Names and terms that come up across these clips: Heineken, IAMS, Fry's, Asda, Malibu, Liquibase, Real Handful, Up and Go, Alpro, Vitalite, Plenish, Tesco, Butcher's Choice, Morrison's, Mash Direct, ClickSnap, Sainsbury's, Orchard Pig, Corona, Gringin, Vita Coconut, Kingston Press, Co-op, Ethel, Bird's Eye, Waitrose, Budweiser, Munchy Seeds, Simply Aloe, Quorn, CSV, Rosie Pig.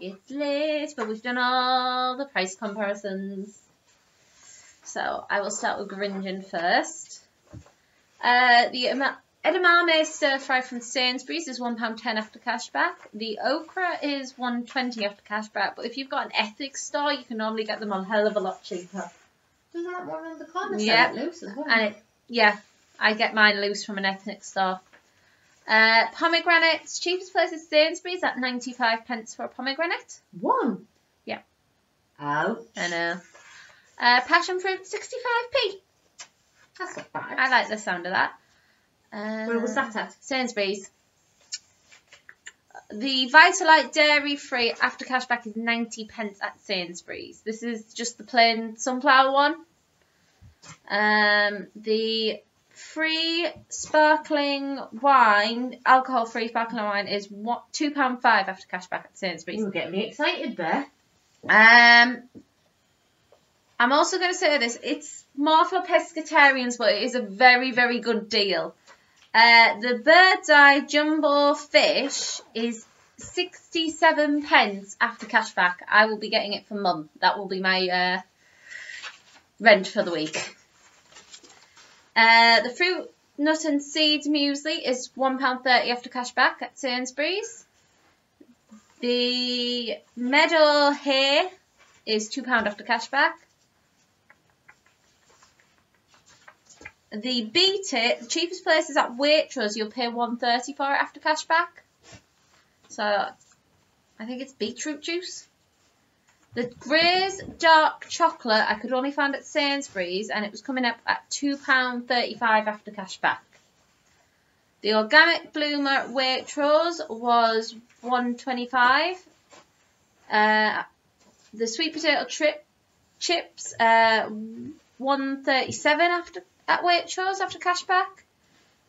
It's late, but we've done all the price comparisons. So I will start with Gringin first. The edamame stir-fry from Sainsbury's is £1.10 after cashback. The okra is £1.20 after cashback, but if you've got an ethics store, you can normally get them a hell of a lot cheaper. Does that one on the corner sell it loose as well? And it, yeah, I get mine loose from an ethics store. Pomegranates, cheapest place is Sainsbury's at 95p for a pomegranate. One? Yeah. Ouch. I know. Passion fruit, 65p. That's not bad. I like the sound of that. Where was that at? Sainsbury's. The Vitalite dairy free after cashback is 90p at Sainsbury's. This is just the plain sunflower one. The free sparkling wine, alcohol free sparkling wine, is £2.5 after cashback at Sainsbury's. You're getting me excited there. I'm also going to say this, it's more for pescatarians, but it is a very, very good deal. The Bird's Eye Jumbo Fish is 67p after cashback. I will be getting it from Mum. That will be my rent for the week. The Fruit, Nut and Seeds Muesli is £1.30 after cashback at Sainsbury's. The Meadow Hay is £2 after cashback. The Beat It, the cheapest place is at Waitrose. You'll pay £1.30 for it after cashback. So, I think it's beetroot juice. The Graze Dark Chocolate I could only find at Sainsbury's, and it was coming up at £2.35 after cashback. The Organic Bloomer at Waitrose was £1.25. The Sweet Potato Chips, £1.37 after at Waitrose after cashback.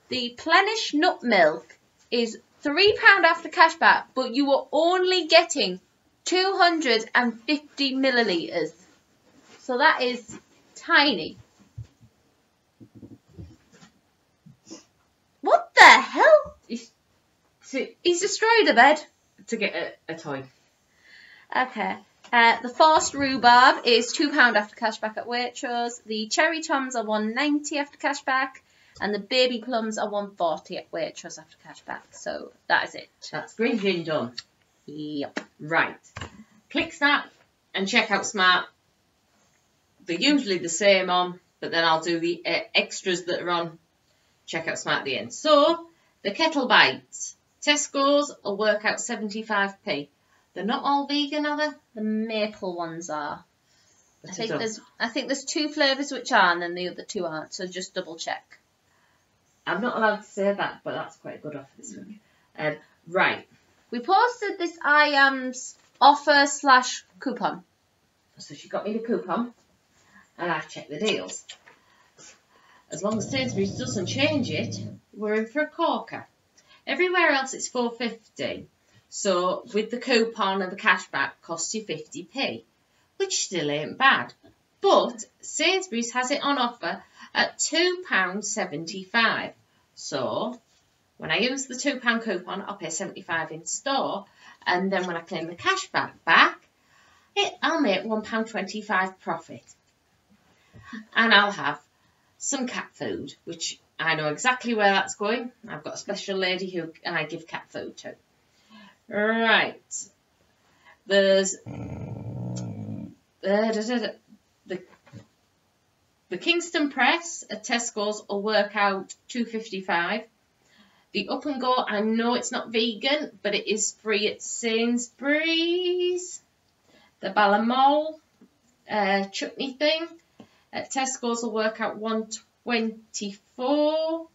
The Plenish Nut Milk is £3 after cashback, but you are only getting 250 millilitres. So that is tiny. What the hell? He's destroyed a bed. To get a toy. Okay. The Forced Rhubarb is £2 after cashback at Waitrose. The Cherry Toms are £1.90 after cashback. And the Baby Plums are £1.40 at Waitrose after cashback. So that is it. That's Gringin done. Yep. Right. ClickSnap and Checkout Smart. They're usually the same on, but then I'll do the extras that are on Checkout Smart at the end. So, the Kettle Bites. Tesco's will work out 75p. They're not all vegan, are they? The maple ones are. But I think there's two flavours which are, and then the other two aren't. So just double check. I'm not allowed to say that, but that's quite a good offer this week. Right. We posted this IAMS offer/coupon. So she got me the coupon, and I've checked the deals. As long as Sainsbury's doesn't change it, we're in for a corker. Everywhere else it's £4.50. So, with the coupon and the cashback, costs you 50p, which still ain't bad. But Sainsbury's has it on offer at £2.75. So, when I use the £2 coupon, I'll pay £75 in store. And then when I claim the cashback back, I'll make £1.25 profit. And I'll have some cat food, which I know exactly where that's going. I've got a special lady who I give cat food to. Right, there's the Kingston Press at Tesco's will work out £2.55. The Up and Go, I know it's not vegan, but it is free at Sainsbury's. The Balamol chutney thing at Tesco's will work out £1.24.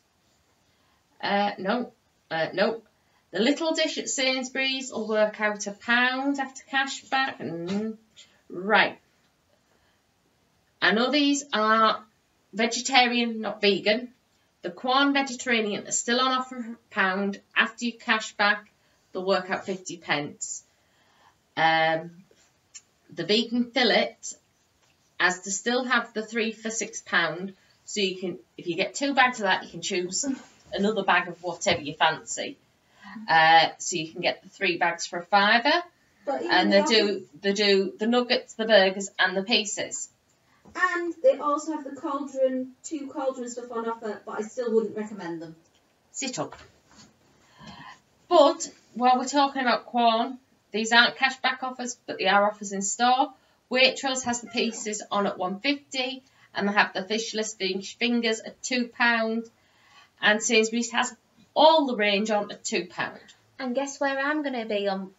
The little dish at Sainsbury's will work out £1 after cashback. Right. I know these are vegetarian, not vegan. The Quorn Mediterranean is still on offer for £1. After you cashback, they'll work out 50p. The vegan fillet, as to still have the 3 for £6. So you can, if you get 2 bags of that, you can choose another bag of whatever you fancy. So you can get the 3 bags for a £5. And they do the nuggets, the burgers, and the pieces. And they also have the cauldron, 2 cauldron stuff on offer, but I still wouldn't recommend them. Sit up. But while we're talking about Quorn, these aren't cashback offers, but they are offers in store. Waitrose has the pieces on at £1.50, and they have the fishless fingers at £2. And Sainsbury's has all the range on at £2. And guess where I'm going to be on?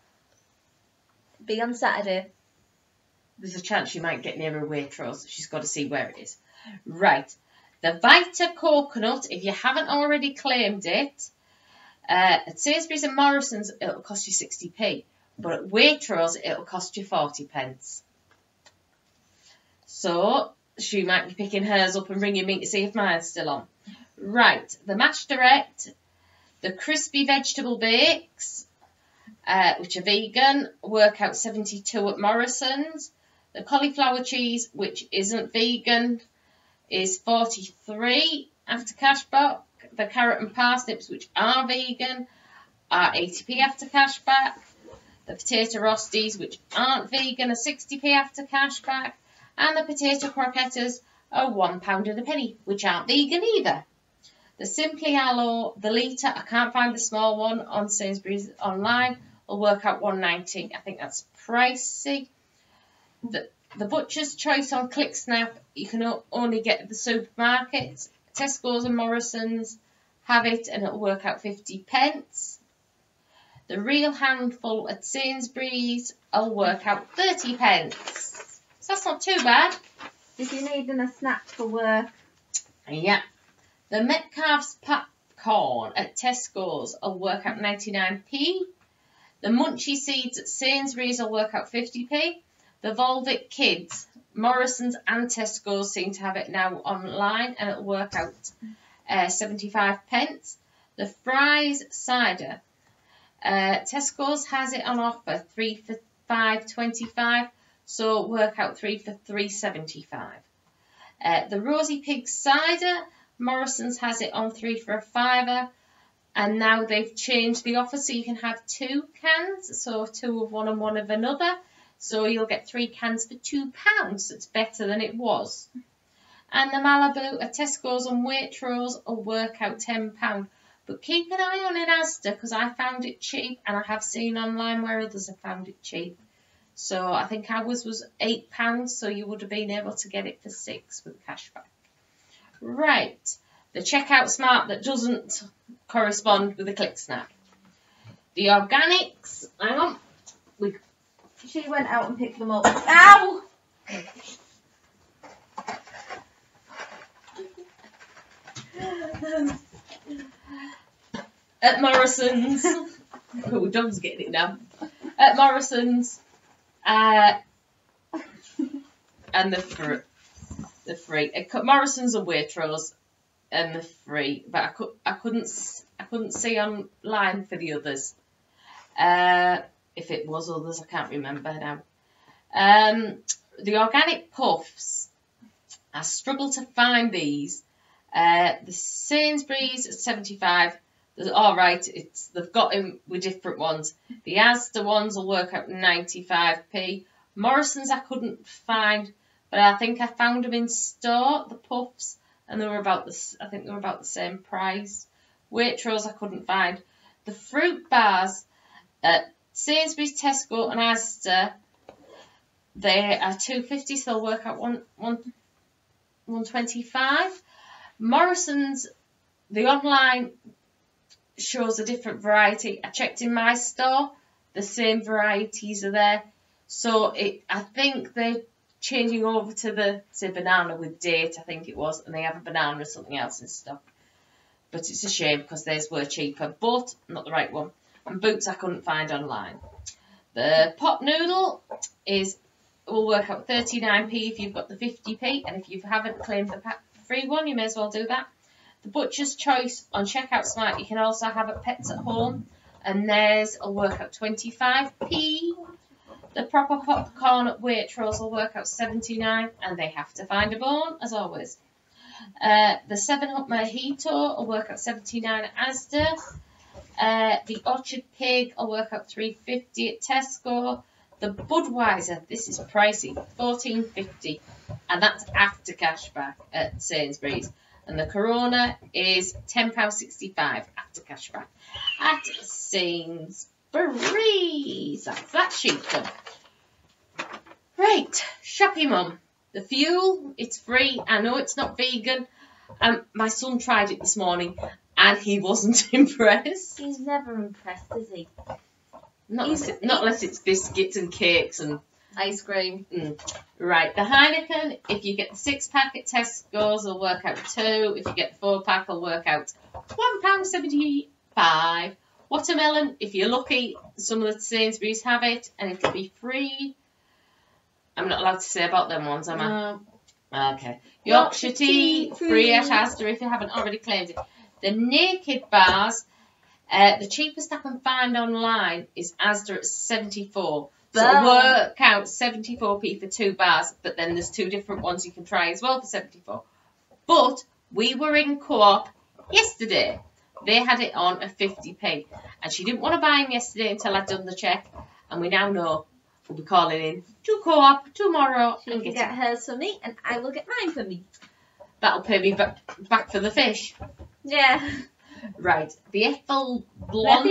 Be on Saturday. There's a chance she might get near a Waitrose. She's got to see where it is. Right. The Vita Coconut, if you haven't already claimed it, at Sainsbury's and Morrison's, it'll cost you 60p. But at Waitrose, it'll cost you 40p. So she might be picking hers up and ringing me to see if mine's still on. Right. The Mash Direct, the Crispy Vegetable Bakes, which are vegan, work out 72 at Morrison's. The cauliflower cheese, which isn't vegan, is 43 after cashback. The carrot and parsnips, which are vegan, are 80p after cashback. The potato rosties, which aren't vegan, are 60p after cashback. And the potato croquettes are £1.01, which aren't vegan either. The Simply Aloe, the litre, I can't find the small one on Sainsbury's online, will work out £1.19. I think that's pricey. The Butcher's Choice on ClickSnap, you can only get at the supermarkets. Tesco's and Morrison's have it, and it'll work out 50p. The Real Handful at Sainsbury's will work out 30p. So that's not too bad. If you're needing a snack for work. Yeah. The Metcalfe's popcorn at Tesco's will work out 99p. The Munchy Seeds at Sainsbury's will work out 50p. The Volvic Kids, Morrison's and Tesco's seem to have it now online, and it'll work out 75p. The Fry's cider, Tesco's has it on offer 3 for £5.25, so work out 3 for £3.75. The Rosie Pig cider, Morrison's has it on 3 for £5, and now they've changed the offer so you can have 2 cans, so 2 of one and 1 of another. So you'll get 3 cans for £2. It's better than it was. And the Malibu at Tesco's and Waitrose will work out £10. But keep an eye on it Asda, because I found it cheap, and I have seen online where others have found it cheap. So I think ours was £8, so you would have been able to get it for 6 with cashback. Right, the checkout smart that doesn't correspond with the ClickSnap. The organics, hang on. She went out and picked them up. Ow! At Morrison's. Oh, Dom's getting it now. At Morrison's. And the fruit. The free Morrison's and Waitrose, and the free, but I couldn't see online for the others. If it was others, I can't remember now. The organic puffs, I struggle to find these. The Sainsbury's at 75. All right, they've got them with different ones. The Asda ones will work out 95p. Morrison's I couldn't find. But I think I found them in store, the puffs, and they were about the, I think they were about the same price. Waitrose I couldn't find. The fruit bars at Sainsbury's, Tesco, and Asda, they are 2.50, so they'll work out 1.25. Morrison's, the online shows a different variety. I checked in my store, the same varieties are there, so I think they. Changing over to the, say, banana with date, I think it was, and they have a banana or something else in stock. But it's a shame because theirs were cheaper, but not the right one. And Boots I couldn't find online. The pot noodle will work out 39p if you've got the 50p, and if you haven't claimed the free one, you may as well do that. The Butcher's Choice on Checkout Smart, you can also have at Pets at Home, and theirs will work out 25p. The proper popcorn at Waitrose will work out 79, and they have to find a bone, as always. The 7-Up Mojito will work out 79 at Asda. The Orchard Pig will work out 3.50 at Tesco. The Budweiser, this is pricey, $14.50, and that's after cashback at Sainsbury's. And the Corona is £10.65 after cashback at Sainsbury's. That's that sheet done. Right, Shoppy Mum. The fuel, it's free. I know it's not vegan. My son tried it this morning and he wasn't impressed. He's never impressed, is he? Not unless it's biscuits and cakes and ice cream. Right, the Heineken, if you get the 6-pack at Tesco's, it'll work out £2. If you get the 4-pack, it'll work out £1.75. Watermelon, if you're lucky, some of the Sainsbury's have it and it'll be free. I'm not allowed to say about them ones, am I? No. Okay. Yorkshire tea, free at Asda if you haven't already claimed it. The Naked bars, the cheapest I can find online is Asda at 74. So work out 74p for 2 bars, but then there's 2 different ones you can try as well for 74. But we were in Co-op yesterday. They had it on at 50p. And she didn't want to buy them yesterday until I'd done the check. And we now know we'll be calling in to Co-op tomorrow. She'll get hers for me and I will get mine for me. That'll pay me back for the fish. Yeah. Right, the Ethel Blonde,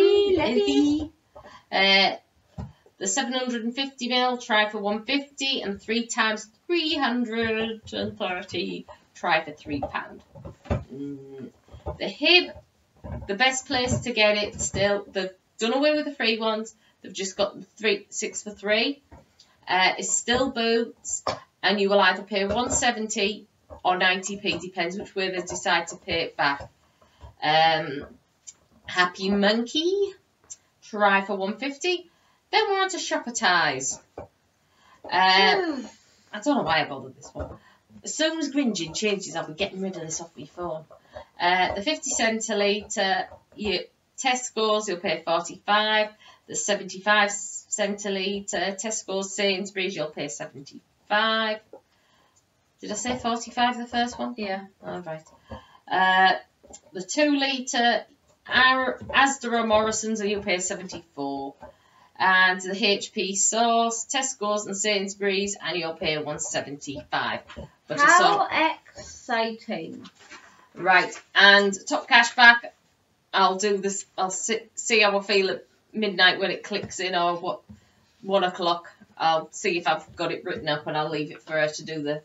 the 750ml, try for 150, and 3 times 330, try for £3. The Hib, the best place to get it still. They've done away with the free ones. They've just got 6 for 3. It's still Boots, and you will either pay 170 or 90p, depends which way they decide to pay it back. Happy Monkey, try for 150. Then we're on to Shoppertise. I don't know why I bothered this one. As soon as Gringin changes, I'll be getting rid of this off my phone. The 50 centilitre, Tesco's, you'll pay 45. The 75 centilitre, Tesco's, Sainsbury's, you'll pay 75. Did I say 45 the first one? Yeah. All right. The 2-litre Asda or Morrison's, and you'll pay 74. And the HP sauce, Tesco's and Sainsbury's, and you'll pay 175. But how exciting! Right, and top cashback. I'll do this. I'll see how I feel at midnight when it clicks in, or what, 1 o'clock. I'll see if I've got it written up, and I'll leave it for her to do the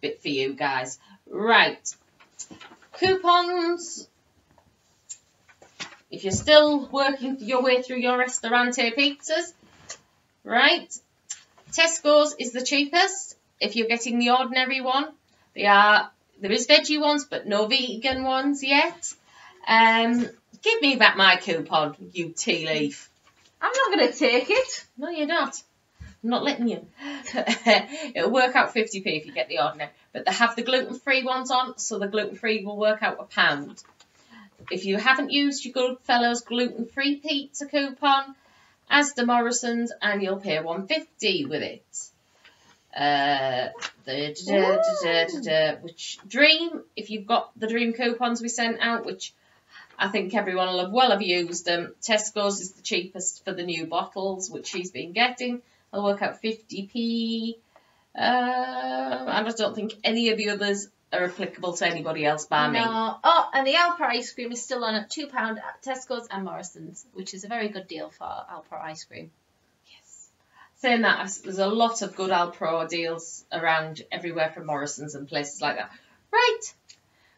bit for you guys. Right. Coupons, if you're still working your way through your Restaurante pizzas, right? Tesco's is the cheapest if you're getting the ordinary one. There is veggie ones, but no vegan ones yet. Give me back my coupon, you tea leaf. I'm not going to take it. No, you're not. I'm not letting you. It'll work out 50p if you get the ordinary. But they have the gluten-free ones on, so the gluten-free will work out £1. If you haven't used your Goodfellas gluten-free pizza coupon, Asda Morrison's, and you'll pay 150 with it. Which Dream, if you've got the Dream coupons we sent out, which I think everyone will have used them. Tesco's is the cheapest for the new bottles, which she's been getting. I'll work out 50p. And I don't think any of the others are applicable to anybody else by me. Oh, and the Alpro ice cream is still on at £2 at Tesco's and Morrison's, which is a very good deal for Alpro ice cream. Yes. Saying that, there's a lot of good Alpro deals around everywhere from Morrison's and places like that. Right.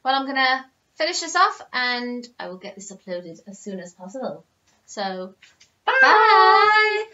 Well, I'm going to finish this off and I will get this uploaded as soon as possible. So, bye. Bye.